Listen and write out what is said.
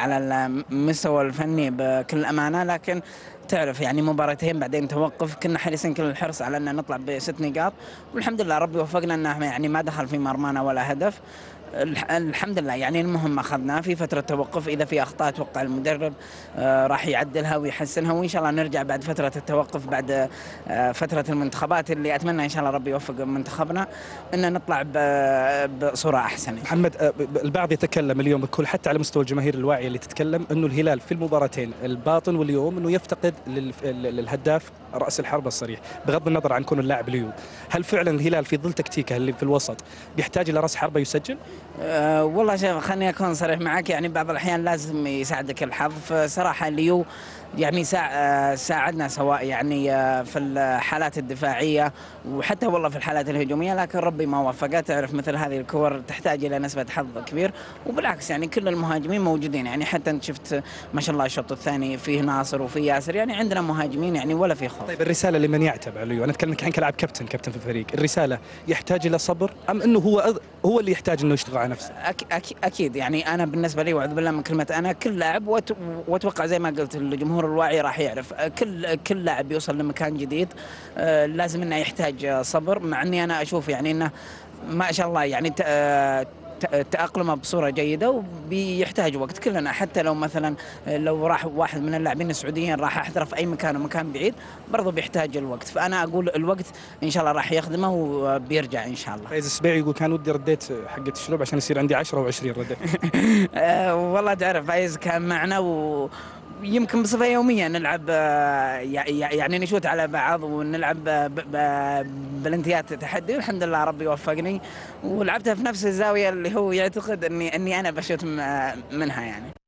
على المستوى الفني بكل امانه، لكن تعرف يعني مباراتين بعدين توقف، كنا حريصين كل الحرص على ان نطلع بست نقاط، والحمد لله ربي وفقنا انه يعني ما دخل في مرمانا ولا هدف، الحمد لله. يعني المهم اخذناه في فتره توقف، اذا في اخطاء اتوقع المدرب راح يعدلها ويحسنها، وان شاء الله نرجع بعد فتره التوقف بعد فتره المنتخبات اللي اتمنى ان شاء الله ربي يوفق منتخبنا ان نطلع بصوره احسن. محمد، البعض يتكلم اليوم بكل حتى على مستوى الجماهير الواعيه اللي تتكلم انه الهلال في المباراتين الباطن واليوم انه يفتقد للهداف راس الحربه الصريح، بغض النظر عن كون اللاعب ليو، هل فعلا الهلال في ظل تكتيكه اللي في الوسط بيحتاج الى راس حربه يسجل؟ والله شوف، خليني اكون صريح معك، يعني بعض الاحيان لازم يساعدك الحظ، فصراحه ليو يعني ساعدنا سواء يعني في الحالات الدفاعيه وحتى والله في الحالات الهجوميه، لكن ربي ما وفقه. تعرف مثل هذه الكور تحتاج الى نسبه حظ كبير، وبالعكس يعني كل المهاجمين موجودين، يعني حتى انت شفت ما شاء الله الشوط الثاني فيه ناصر وفيه ياسر، يعني عندنا مهاجمين يعني ولا في خوف. طيب الرساله لمن يعتبر ليو، انا اتكلم عنك كلاعب كابتن في الفريق، الرساله يحتاج الى صبر ام انه هو اللي يحتاج انه يشتغل على نفسه؟ اكيد يعني انا بالنسبه لي واعوذ بالله من كلمه انا، كل لاعب واتوقع زي ما قلت الجمهور الواعي راح يعرف، كل لاعب يوصل لمكان جديد لازم انه يحتاج صبر، مع اني انا اشوف يعني انه ما شاء الله يعني تأقلمه بصوره جيده وبيحتاج وقت. كلنا حتى لو مثلا لو راح واحد من اللاعبين السعوديين راح احترف اي مكان ومكان بعيد برضه بيحتاج الوقت، فانا اقول الوقت ان شاء الله راح يخدمه وبيرجع ان شاء الله. فايز السبيعي يقول كان ودي رديت حقه الشلوب عشان يصير عندي 10 و20 رديت. والله تعرف فايز كان معنا يمكن بصفه يوميه نلعب يعني نشوت على بعض ونلعب بلنتيات تحدي، والحمد لله ربي وفقني ولعبتها في نفس الزاويه اللي هو يعتقد اني انا بشوت منها يعني.